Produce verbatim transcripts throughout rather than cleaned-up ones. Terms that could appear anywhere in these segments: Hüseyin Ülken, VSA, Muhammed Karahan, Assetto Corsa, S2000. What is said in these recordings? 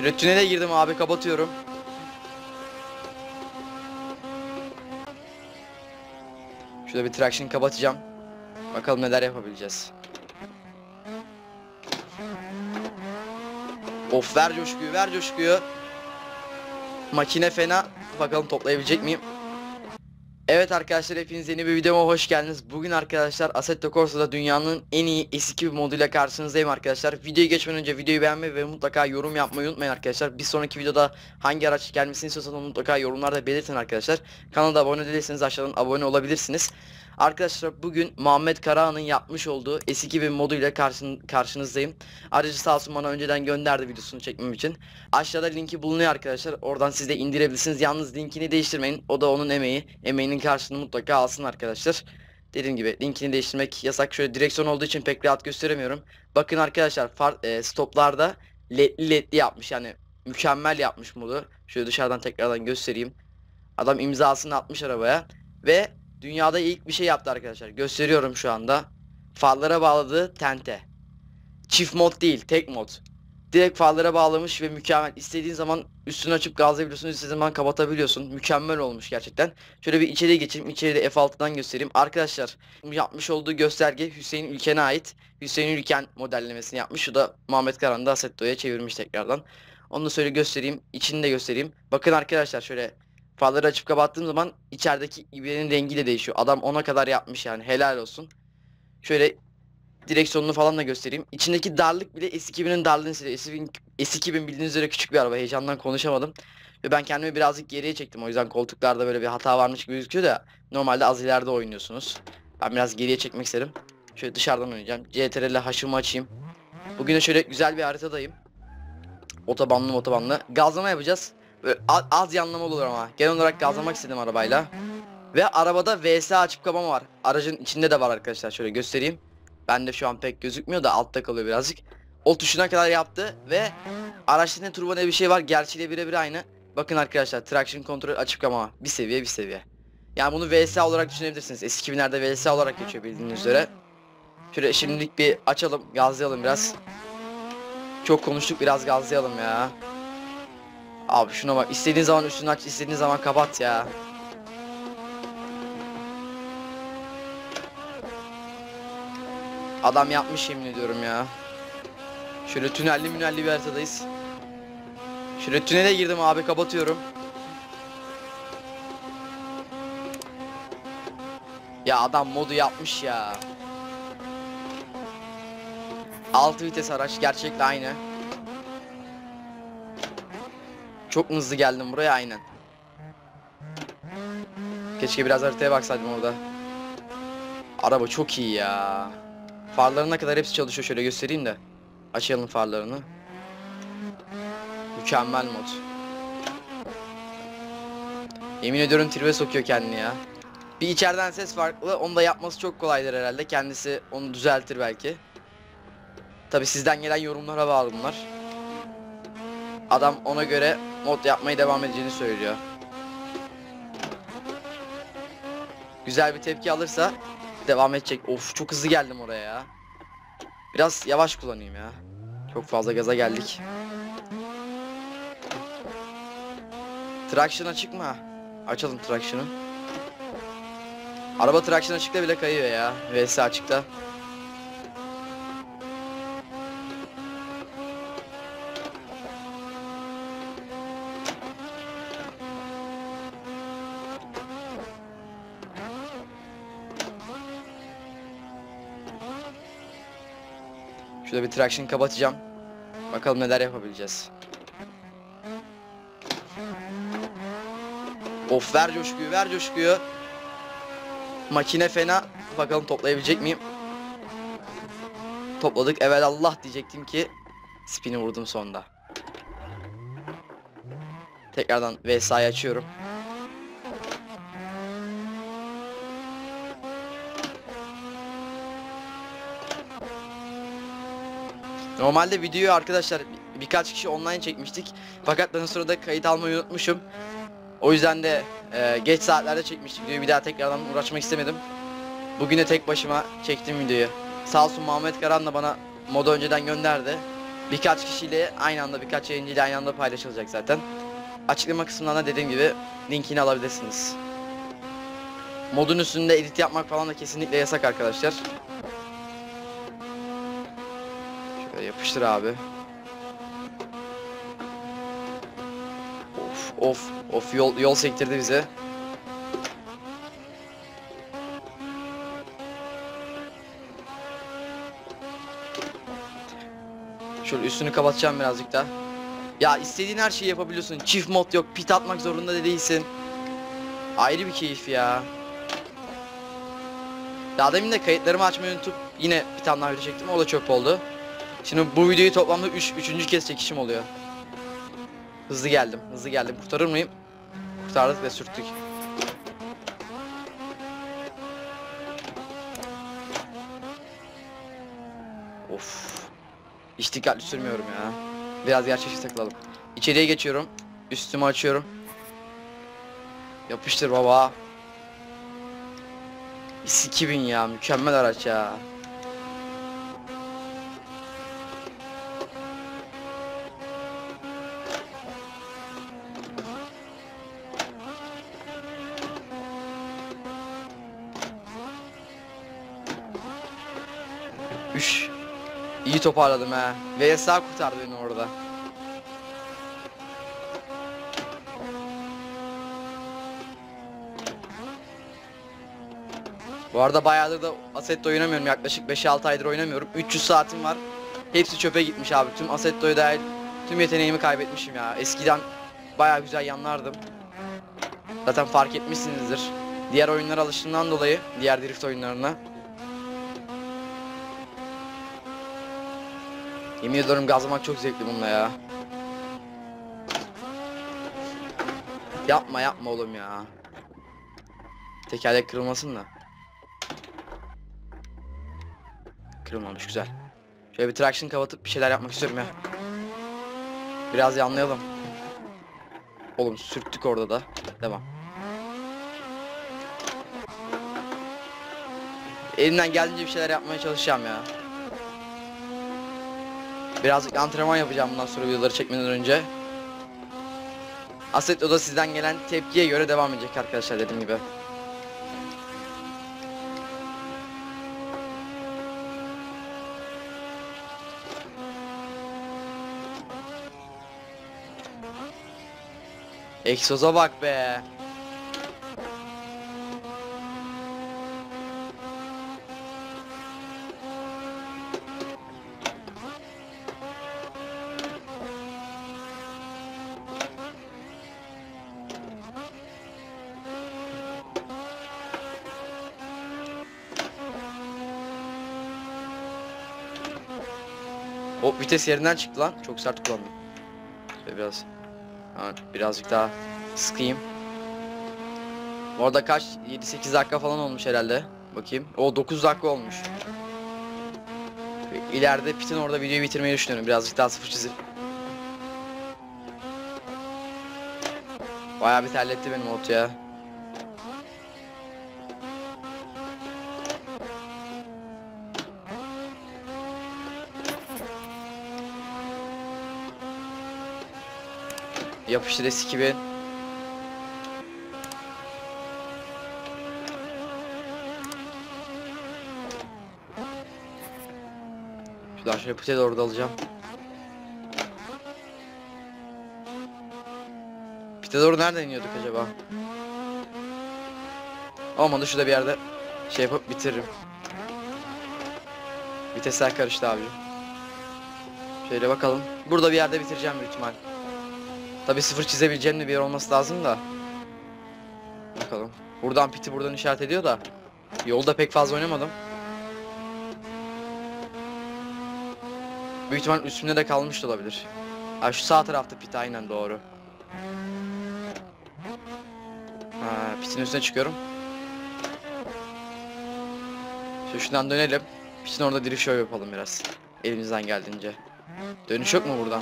Şimdi tünele girdim abi, kapatıyorum. Şurada bir traction kapatacağım. Bakalım neler yapabileceğiz. Of, ver coşkuyu, ver coşkuyu. Makine fena. Bakalım toplayabilecek miyim? Evet arkadaşlar, hepiniz yeni bir videoma hoş geldiniz. Bugün arkadaşlar Assetto Corsa'da dünyanın en iyi eski bir moduyla karşınızdayım arkadaşlar. Videoyu geçmeden önce videoyu beğenmeyi ve mutlaka yorum yapmayı unutmayın arkadaşlar. Bir sonraki videoda hangi araç gelmesini istiyorsanız mutlaka yorumlarda belirtin arkadaşlar. Kanala abone değilseniz aşağıdan abone olabilirsiniz. Arkadaşlar bugün Muhammed Karahan'ın yapmış olduğu S iki bin moduyla karşın, karşınızdayım. Aracı sağ olsun bana önceden gönderdi videosunu çekmem için. Aşağıda linki bulunuyor arkadaşlar. Oradan siz de indirebilirsiniz. Yalnız linkini değiştirmeyin. O da onun emeği. Emeğinin karşılığını mutlaka alsın arkadaşlar. Dediğim gibi linkini değiştirmek yasak. Şöyle direksiyon olduğu için pek rahat gösteremiyorum. Bakın arkadaşlar stoplarda ledli ledli yapmış. Yani mükemmel yapmış modu. Şöyle dışarıdan tekrardan göstereyim. Adam imzasını atmış arabaya. Ve dünyada ilk bir şey yaptı arkadaşlar. Gösteriyorum şu anda. Farlara bağladığı tente. Çift mod değil, tek mod. Direkt farlara bağlamış ve mükemmel. İstediğin zaman üstünü açıp gazlayabiliyorsun, istediğin zaman kapatabiliyorsun. Mükemmel olmuş gerçekten. Şöyle bir içeriye geçeyim. İçeride F altıdan göstereyim. Arkadaşlar yapmış olduğu gösterge Hüseyin Ülken'e ait. Hüseyin Ülken modellemesini yapmış. Şu da Muhammed Karahan'da Assetto'ya çevirmiş tekrardan. Onu da şöyle göstereyim. İçini de göstereyim. Bakın arkadaşlar şöyle. Farları açıp kapattığım zaman içerideki ibrenin rengi de değişiyor. Adam ona kadar yapmış yani, helal olsun. Şöyle direksiyonunu falan da göstereyim. İçindeki darlık bile S iki bin'in darlığını siliyor. S iki bin bildiğiniz üzere küçük bir araba. Heyecandan konuşamadım. Ve ben kendimi birazcık geriye çektim. O yüzden koltuklarda böyle bir hata varmış gibi gözüküyor da. Normalde az ileride oynuyorsunuz. Ben biraz geriye çekmek istedim. Şöyle dışarıdan oynayacağım. C T R L haşımı açayım. Bugün de şöyle güzel bir haritadayım. Otobanlı otobanlı. Gazlama yapacağız. Böyle az, az yanlamalı olur ama genel olarak gazlamak istedim arabayla. Ve arabada V S A açıp kapama var. Aracın içinde de var arkadaşlar, şöyle göstereyim. Bende şu an pek gözükmüyor da altta kalıyor birazcık. O tuşuna kadar yaptı ve araçta ne turbo ne bir şey var, gerçeğiyle birebir aynı. Bakın arkadaşlar, traction control açıp kapama, bir seviye bir seviye. Yani bunu V S A olarak düşünebilirsiniz. S iki bin'lerde V S A olarak geçiyor bildiğiniz üzere. Şöyle şimdilik bir açalım, gazlayalım biraz. Çok konuştuk, biraz gazlayalım ya. Abi şuna bak, istediğin zaman üstünü aç, istediğin zaman kapat ya. Adam yapmış, yemin ediyorum ya. Şöyle tünelli münelli bir haritadayız. Şöyle tünele girdim abi, kapatıyorum. Ya adam modu yapmış ya. Altı vites araç, gerçekten aynı. Çok hızlı geldim buraya, aynen. Keşke biraz haritaya baksaydım orada. Araba çok iyi ya. Farlarına kadar hepsi çalışıyor, şöyle göstereyim de. Açalım farlarını. Mükemmel mod. Yemin ediyorum tribe sokuyor kendini ya. Bir içeriden ses farklı, onu da yapması çok kolaydır herhalde. Kendisi onu düzeltir belki. Tabi sizden gelen yorumlara bağlı bunlar. Adam ona göre mod yapmaya devam edeceğini söylüyor. Güzel bir tepki alırsa devam edecek. Of, çok hızlı geldim oraya ya. Biraz yavaş kullanayım ya. Çok fazla gaza geldik. Traction açık mı? Açalım traction'ı. Araba traction açıkta bile kayıyor ya. V S açıkta. Şurada bir traction kapatacağım. Bakalım neler yapabileceğiz. Of, ver coşkuyu, ver coşkuyu. Makine fena. Bakalım toplayabilecek miyim? Topladık. Evelallah diyecektim ki spin'i vurdum sonda. Tekrardan V S A'yı açıyorum. Normalde videoyu arkadaşlar bir, birkaç kişi online çekmiştik. Fakat ben o sırada kayıt almayı unutmuşum. O yüzden de e, geç saatlerde çekmiştik videoyu. Bir daha tekrardan uğraşmak istemedim. Bugün de tek başıma çektim videoyu. Sağolsun Muhammed Karahan da bana modu önceden gönderdi. birkaç kişiyle aynı anda, birkaç yayıncıyla aynı anda paylaşılacak zaten. Açıklama kısmından da dediğim gibi linkini alabilirsiniz. Modun üstünde edit yapmak falan da kesinlikle yasak arkadaşlar. Şöyle yapıştır abi. Of of of, yol, yol sektirdi bize. Şöyle üstünü kapatacağım birazcık daha. Ya istediğin her şeyi yapabiliyorsun. Çift mod yok, pit atmak zorunda da değilsin. Ayrı bir keyif ya. Daha demin de kayıtlarımı açmayı unutup yine bir tane daha video çektim, o da çöp oldu. Şimdi bu videoyu toplamda üç, üç. kez çekişim oluyor. Hızlı geldim, hızlı geldim. Kurtarır mıyım? Kurtardık ve sürttük. Of. Hiç dikkatli sürmüyorum ya. Biraz gerçekçi takılalım. İçeriye geçiyorum. Üstümü açıyorum. Yapıştır baba. S iki bin ya, mükemmel araç ya. Üş. İyi toparladım ha. V S A kurtardı beni orada. Bu arada bayağıdır da Assetto oynamıyorum, yaklaşık beş altı aydır oynamıyorum. üç yüz saatim var. Hepsi çöpe gitmiş abi. Tüm Assetto'yu dahil tüm yeteneğimi kaybetmişim ya. Eskiden bayağı güzel yanlardım. Zaten fark etmişsinizdir. Diğer oyunlara alıştığımdan dolayı, diğer drift oyunlarına. Yemin ediyorum gazlamak çok zevkli bununla ya. Yapma yapma oğlum ya. Tekerlek kırılmasın da. Kırılmamış, güzel. Şöyle bir traction kapatıp bir şeyler yapmak istiyorum ya. Biraz yanlayalım. Oğlum sürttük orada da. Devam. Elimden geldiğince bir şeyler yapmaya çalışacağım ya. Birazcık antrenman yapacağım bundan sonra videoları çekmeden önce. Assetto'da sizden gelen tepkiye göre devam edecek arkadaşlar, dediğim gibi. Egzoza bak be. O vites yerinden çıktı lan. Çok sert kullandım. Şöyle biraz. Birazcık daha sıkayım. Orada kaç, yedi sekiz dakika falan olmuş herhalde. Bakayım. O dokuz dakika olmuş. İleride pitin orada videoyu bitirmeyi düşünüyorum. Birazcık daha sıfır çizip. Bayağı bir terletti benim ot ya. Yapıştır S iki bin. Şuradan şöyle pite doğru da alacağım. Pite doğru nereden iniyorduk acaba? Olmadı, şurada bir yerde şey yapıp bitiririm. Vitesler karıştı abi. Şöyle bakalım. Burada bir yerde bitireceğim büyük ihtimal. Tabi sıfır çizebileceğim de bir yer olması lazım da. Bakalım. Buradan piti buradan işaret ediyor da. Yolda pek fazla oynamadım. Büyük ihtimal üstümde de kalmış da olabilir. Ha, şu sağ tarafta pit, aynen doğru. Ha, pitin üstüne çıkıyorum. Şu şundan dönelim. Pitin orada drift show yapalım biraz. Elimizden geldiğince. Dönüş yok mu buradan?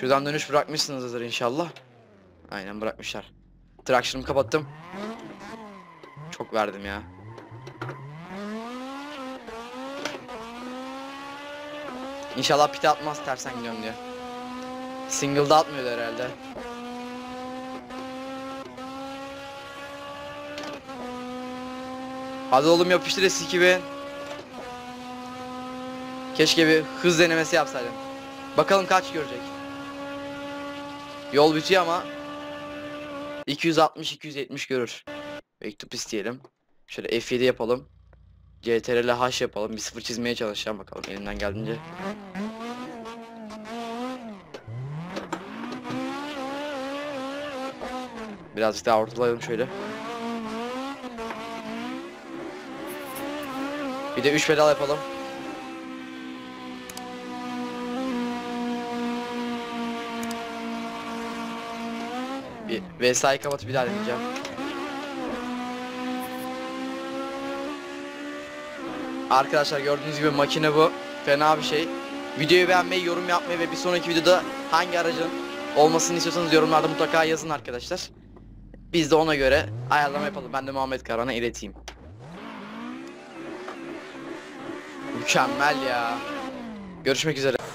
Şuradan dönüş bırakmışsınız hazır inşallah. Aynen bırakmışlar. Traction'ımı kapattım. Çok verdim ya. İnşallah pite atmaz tersen gidiyorum diye. Single'da atmıyordu herhalde. Hadi oğlum yapıştır S iki bin. Keşke bir hız denemesi yapsaydım. Bakalım kaç görecek. Yol bitiyor ama iki yüz altmış iki yüz yetmiş görür. Back diyelim. Şöyle F yedi yapalım. C T R L H yapalım. Bir sıfır çizmeye çalışacağım bakalım elimden geldiğince. Birazcık daha ortalayalım şöyle. Bir de üç pedal yapalım. Bir V S A'yı kapatıp bir daha deneyeceğim. Arkadaşlar gördüğünüz gibi makine bu. Fena bir şey. Videoyu beğenmeyi, yorum yapmayı ve bir sonraki videoda hangi aracın olmasını istiyorsanız yorumlarda mutlaka yazın arkadaşlar. Biz de ona göre ayarlama yapalım. Ben de Muhammed Karahan'a ileteyim. Mükemmel ya. Görüşmek üzere.